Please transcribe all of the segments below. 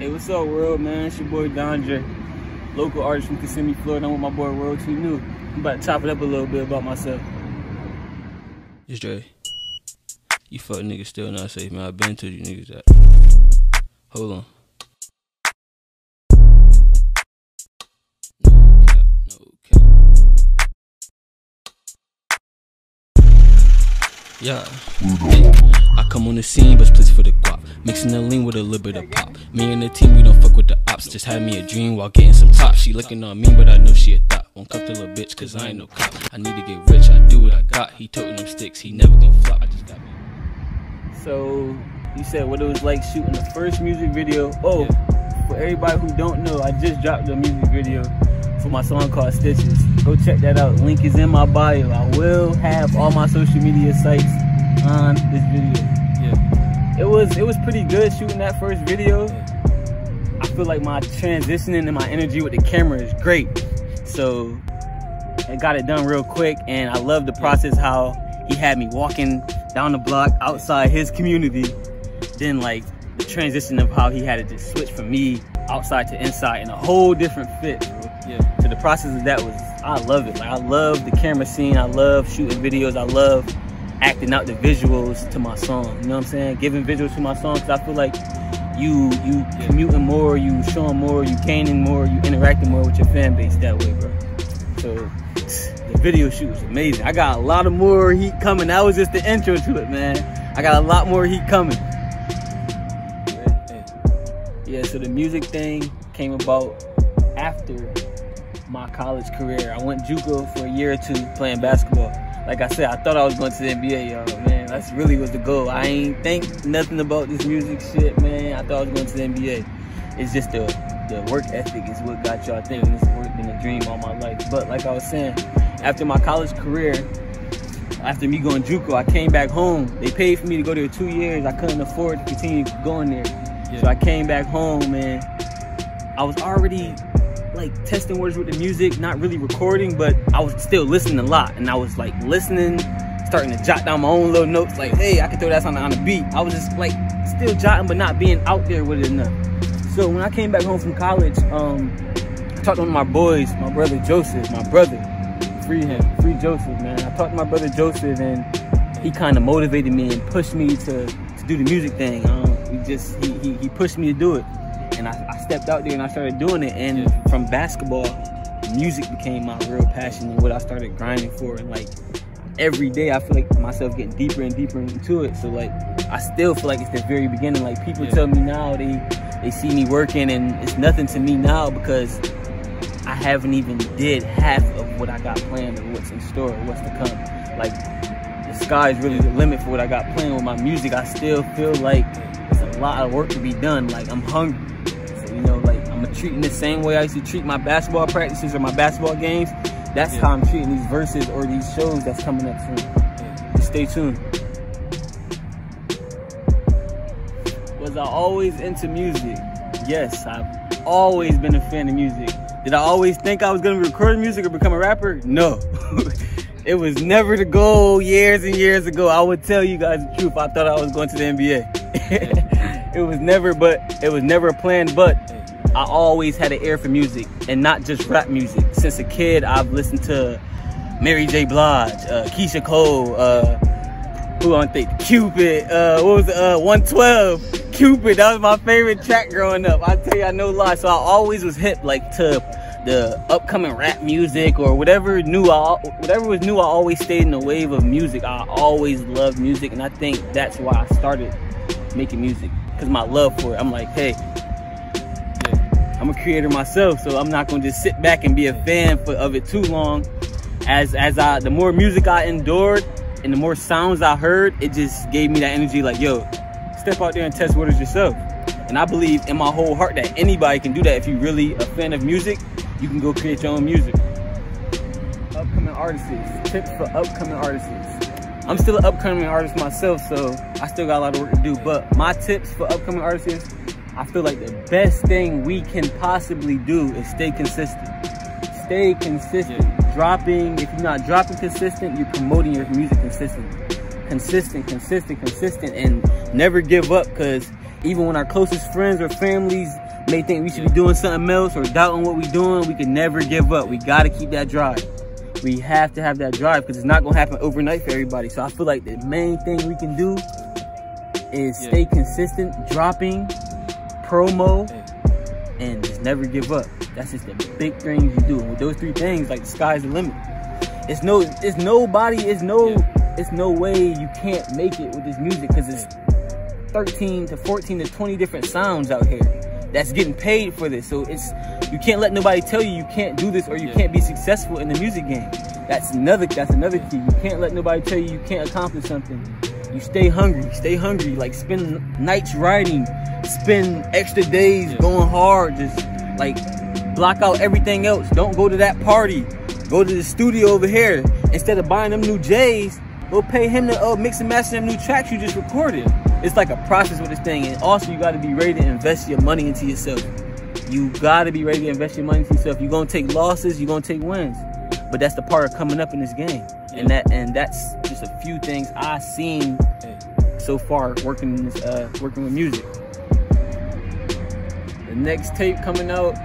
Hey, what's up, world, man? It's your boy Dondre, local artist from Kissimmee, Florida. I'm with my boy World 2 New. I'm about to top it up a little bit about myself. It's Dre. You fuck niggas still not safe, man. I been told you niggas that. Hold on. Yeah, hey, I come on the scene, but it's plenty for the guap. Mixing the lean with a little bit of pop. Me and the team, we don't fuck with the ops. Just had me a dream while getting some top. She looking on me, but I know she a thot. Won't cup the little bitch, cause I ain't no cop. I need to get rich, I do what I got. He toting them sticks, he never gonna flop. I just got me. So, you said what it was like shooting the first music video. Oh, yeah. For everybody who don't know, I just dropped a music video for my song called Stitches. Go check that out. Link is in my bio. I will have all my social media sites on this video. Yeah. It was pretty good shooting that first video. Yeah. I feel like my transitioning and my energy with the camera is great. So I got it done real quick, and I love the process, how he had me walking down the block outside his community. Then like the transition of how he had to just switch from me outside to inside in a whole different fit. Yeah. So the process of that was, I love it. Like, I love the camera scene. I love shooting videos. I love acting out the visuals to my song. You know what I'm saying? Giving visuals to my song, because I feel like you commuting more, you showing more, you gaining more, you interacting more with your fan base that way, bro. So the video shoot was amazing. I got a lot of more heat coming. That was just the intro to it, man. I got a lot more heat coming. Yeah, so the music thing came about after my college career. I went JUCO for a year or two playing basketball. Like I said, I thought I was going to the NBA, y'all, man. That's really was the goal. I ain't think nothing about this music shit, man. I thought I was going to the NBA. It's just the work ethic is what got y'all thinking. This work been a dream all my life. But like I was saying, after my college career, after me going JUCO, I came back home. They paid for me to go there 2 years. I couldn't afford to continue going there. Yeah. So I came back home, and I was already like testing words with the music, not really recording, but I was still listening a lot, and I was like listening, starting to jot down my own little notes, like, hey, I can throw that something on the beat. I was just like still jotting, but not being out there with it enough. So when I came back home from college, I talked to one of my boys, my brother Joseph, free him, free Joseph, man. I talked to my brother Joseph, and he kind of motivated me and pushed me to do the music thing. He pushed me to do it. And I stepped out there and I started doing it. And from basketball, music became my real passion and what I started grinding for. And like every day, I feel like myself getting deeper and deeper into it. So like, I still feel like it's the very beginning. Like people tell me now, they see me working and it's nothing to me now, because I haven't even did half of what I got planned or what's in store or what's to come. Like the sky is really the limit for what I got planned with my music. I still feel like there's a lot of work to be done. Like I'm hungry. You know, like I'm treating the same way I used to treat my basketball practices or my basketball games. That's how I'm treating these verses or these shows that's coming up soon. Just stay tuned. Was I always into music? Yes, I've always been a fan of music. Did I always think I was going to record music or become a rapper? No. It was never the goal years and years ago. I would tell you guys the truth. I thought I was going to the NBA. It was never a plan, but I always had an ear for music, and not just rap music. Since a kid, I've listened to Mary J. Blige, Keisha Cole, Cupid, what was it, 112, Cupid. That was my favorite track growing up. I tell you, I no lie. So I always was hip, like, to the upcoming rap music or whatever new. Whatever was new, I always stayed in the wave of music. I always loved music, and I think that's why I started making music. Cause my love for it. I'm like, hey, I'm a creator myself, so I'm not gonna just sit back and be a fan of it too long. The more music I endured and the more sounds I heard, it just gave me that energy. Like, yo, step out there and test waters yourself. And I believe in my whole heart that anybody can do that. If you're really a fan of music, you can go create your own music. Upcoming artists, tips for upcoming artists. I'm still an upcoming artist myself, so I still got a lot of work to do. But my tips for upcoming artists is, I feel like the best thing we can possibly do is stay consistent. Stay consistent. Dropping, if you're not dropping consistent, you're promoting your music consistently. Consistent, and never give up, because even when our closest friends or families may think we should be doing something else or doubting what we're doing, we can never give up. We got to keep that drive. We have to have that drive because it's not going to happen overnight for everybody. So I feel like the main thing we can do is stay consistent, dropping promo, and just never give up. That's just the big things you do. And with those three things, like, the sky's the limit. It's no way you can't make it with this music because it's 13 to 14 to 20 different sounds out here that's getting paid for this. So it's, you can't let nobody tell you you can't do this or you can't be successful in the music game. That's another key. You can't let nobody tell you you can't accomplish something. You stay hungry, like, spend nights writing, spend extra days going hard, just like block out everything else. Don't go to that party, go to the studio over here. Instead of buying them new J's, we'll pay him to mix and master them new tracks you just recorded. It's like a process with this thing. And also, you gotta be ready to invest your money into yourself. You're gonna take losses, you're gonna take wins. But that's the part of coming up in this game. And that's just a few things I've seen so far working in this, working with music. The next tape coming out,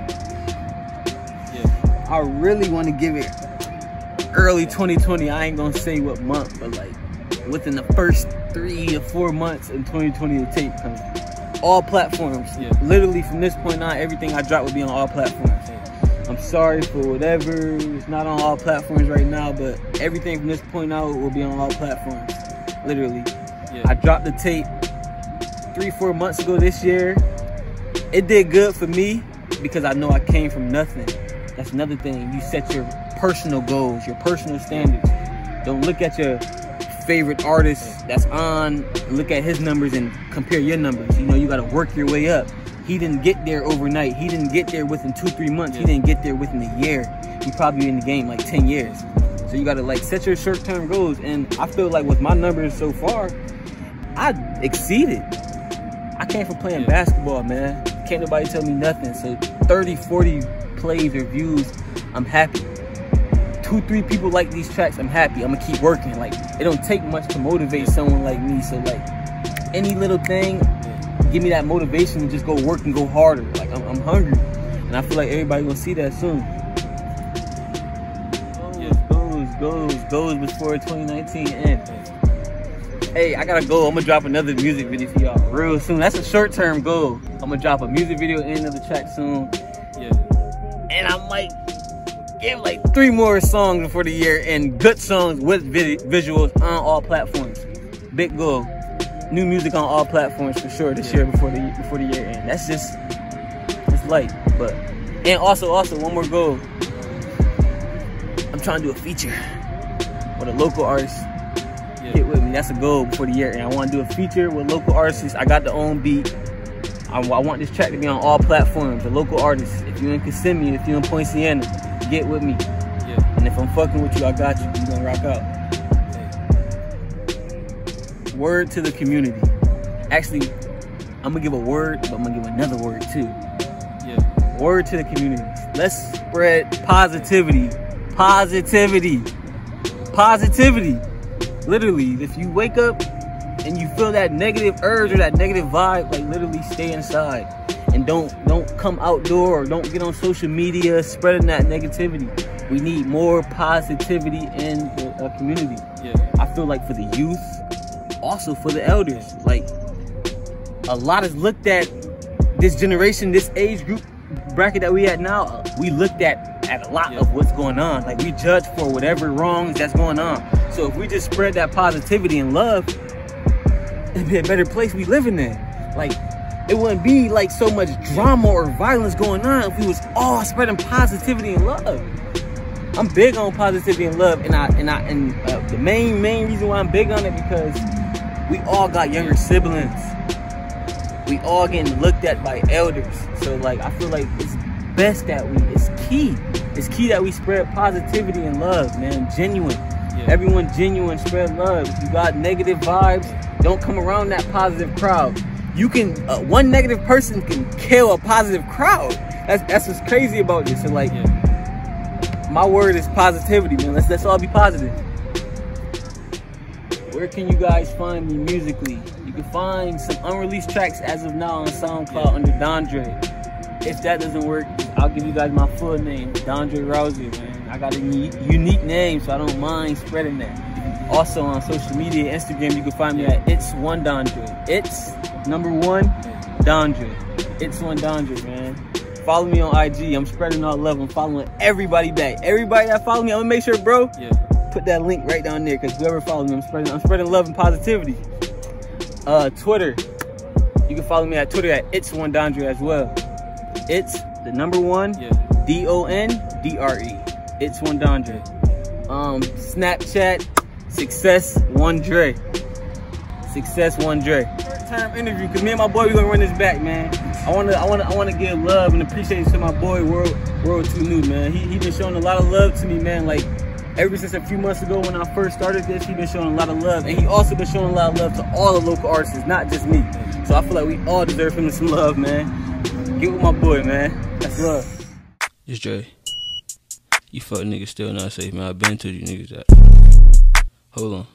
I really want to give it early 2020. I ain't gonna say what month, but like within the first 3 or 4 months in 2020, the tape comes. All platforms. Literally from this point on, everything I drop will be on all platforms. I'm sorry for whatever, it's not on all platforms right now, but everything from this point out will be on all platforms, literally. I dropped the tape 3 or 4 months ago this year. It did good for me because I know I came from nothing. That's another thing. You set your personal goals, your personal standards. Don't look at your favorite artist that's on, look at his numbers and compare your numbers. You know, you gotta work your way up. He didn't get there overnight. He didn't get there within 2 or 3 months. He didn't get there within a year. He probably in the game like 10 years. So you gotta like set your short-term goals. And I feel like with my numbers so far, I exceeded. I came from playing basketball, man. Can't nobody tell me nothing. So 30, 40 plays or views, I'm happy. 2, 3 people like these tracks, I'm happy. I'm gonna keep working. Like, it don't take much to motivate someone like me. So like any little thing, give me that motivation to just go work and go harder. Like, I'm hungry, and I feel like everybody gonna see that soon. Goes before 2019 ends. Hey, I gotta go. I'm gonna drop another music video for y'all real soon. That's a short-term goal. I'm gonna drop a music video and another track soon. And I might give like 3 more songs before the year, and good songs with visuals on all platforms. Big goal. New music on all platforms for sure this year before the year end. That's just, it's light. But, and also one more goal. I'm trying to do a feature with a local artist. Get with me. That's a goal before the year end. I want to do a feature with local artists. I got the own beat. I want this track to be on all platforms. A local artist. If you're in Kissimmee, if you're in Poinciana, get with me. And if I'm fucking with you, I got you. You're gonna rock out. Word to the community. Actually, I'm gonna give a word, but I'm gonna give another word too. Word to the community. Let's spread positivity. Literally, if you wake up and you feel that negative urge or that negative vibe, like, literally stay inside and don't come outdoor or don't get on social media spreading that negativity. We need more positivity in the community. I feel like for the youth, also for the elders, like, a lot is looked at this generation, this age group bracket that we at now. We looked at a lot of what's going on. Like, we judge for whatever wrongs that's going on. So if we just spread that positivity and love, it'd be a better place we living in. Like, it wouldn't be like so much drama or violence going on if we was all spreading positivity and love. I'm big on positivity and love, and the main reason why I'm big on it because we all got younger siblings. We all getting looked at by elders. So, like, I feel like it's best that we, it's key. It's key that we spread positivity and love, man. Genuine. Everyone genuine, spread love. If you got negative vibes, don't come around that positive crowd. You can, one negative person can kill a positive crowd. That's what's crazy about this. So, like, my word is positivity, man. Let's all be positive. Where can you guys find me musically? You can find some unreleased tracks as of now on SoundCloud under Dondre. If that doesn't work, I'll give you guys my full name, Dondre Rousey, man. I got a unique name, so I don't mind spreading that. Also on social media, Instagram, you can find me at It's One Dondre. It's number one Dondre. It's One Dondre, man. Follow me on IG. I'm spreading all love. I'm following everybody back. Everybody that follow me, I'm gonna make sure, bro. Yeah. Put that link right down there, because whoever follows me, I'm spreading love and positivity. Twitter. You can follow me at Twitter at It's One Dondre as well. It's the number one, yeah. D-O-N-D-R-E. It's One Dondre. Snapchat, Success One Dre. Success One Dre. Third time interview, because me and my boy, we gonna run this back, man. I wanna give love and appreciation to my boy World 2 New, man. He been showing a lot of love to me, man. Like ever since a few months ago when I first started this, he been showing a lot of love, and he also been showing a lot of love to all the local artists, not just me. So I feel like we all deserve him some love, man. Get with my boy, man. That's love. It's Dre. You fuck niggas still not safe, man. I been to you niggas that. Hold on.